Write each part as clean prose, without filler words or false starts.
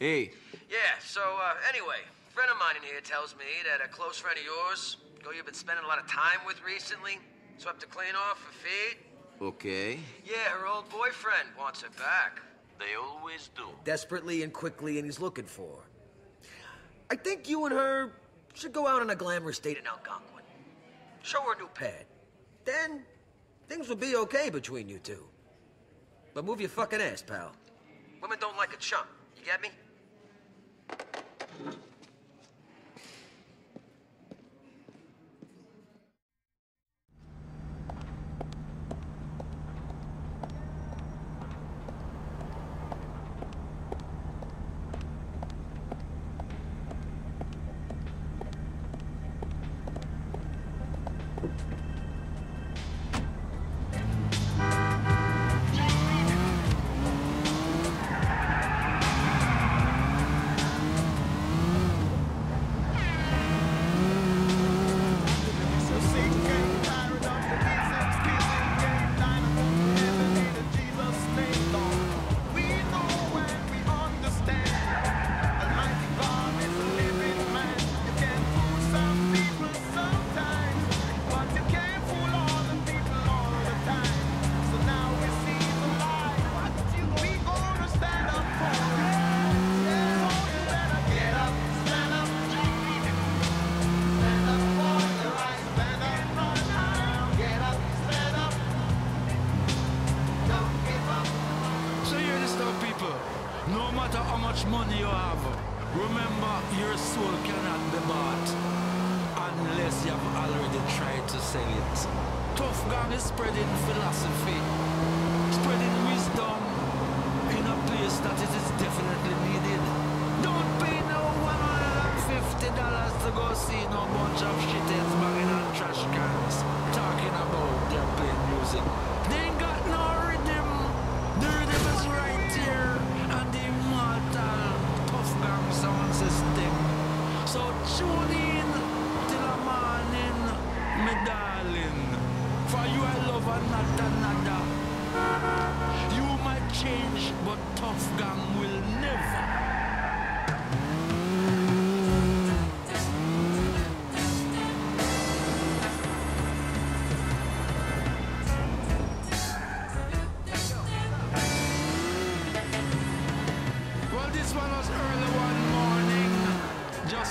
Hey. Yeah, so anyway, a friend of mine in here tells me that a close friend of yours, who you've been spending a lot of time with recently, swept her clean off her feet. Okay. Yeah, her old boyfriend wants her back. They always do. Desperately and quickly, and he's looking for her. I think you and her should go out on a glamorous date in Algonquin. Show her a new pad. Then things will be okay between you two. But move your fucking ass, pal. Women don't like a chump. You get me?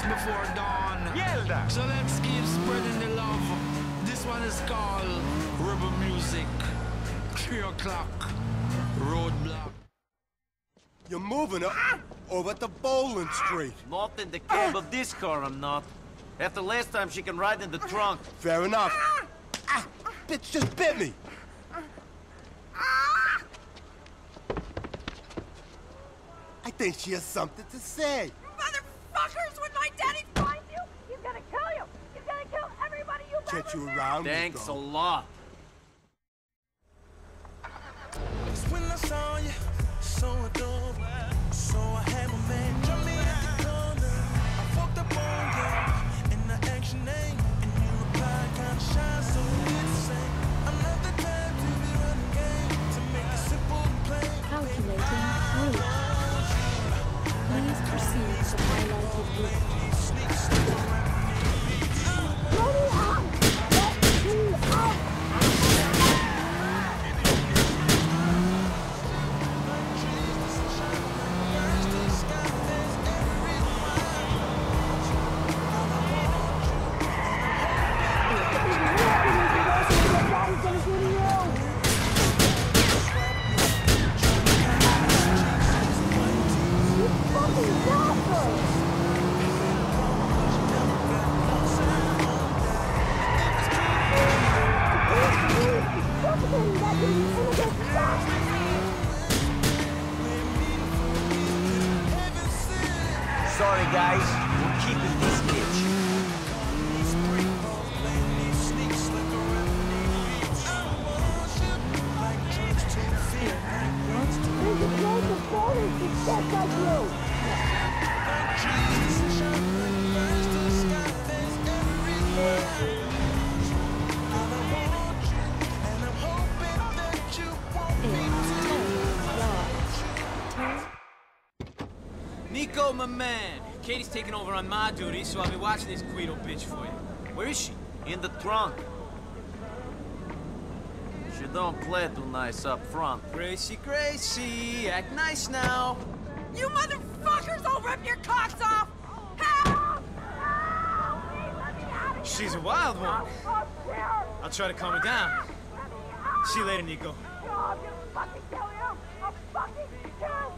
Before dawn. Yelda. So let's keep spreading the love. This one is called River Music. 3 o'clock. Roadblock. You're moving up over to Bowling Street. Not in the cab of this car, I'm not. After last time, she can ride in the trunk. Fair enough. Bitch just bit me. I think she has something to say. Get you around. Thanks a lot. When I saw you, so adorable, so I had my man jump me at the corner. I fucked up on you, and I action name, and you replied kind of shy, so it's the same. I'm not the type to be running game, to make it simple and plain. Calculating route. Please proceed to highlighted route. worry, guys. We're keeping this bitch. Nico, my man. Katie's taking over on my duty, so I'll be watching this Guido bitch for you. Where is she? In the trunk. She don't play too nice up front. Gracie, Gracie, act nice now. You motherfuckers, I'll rip your cocks off! Help! Help! She's a wild one. I'll try to calm her down. See you later, Nico. No, I'm gonna fucking kill you! I'll fucking kill you!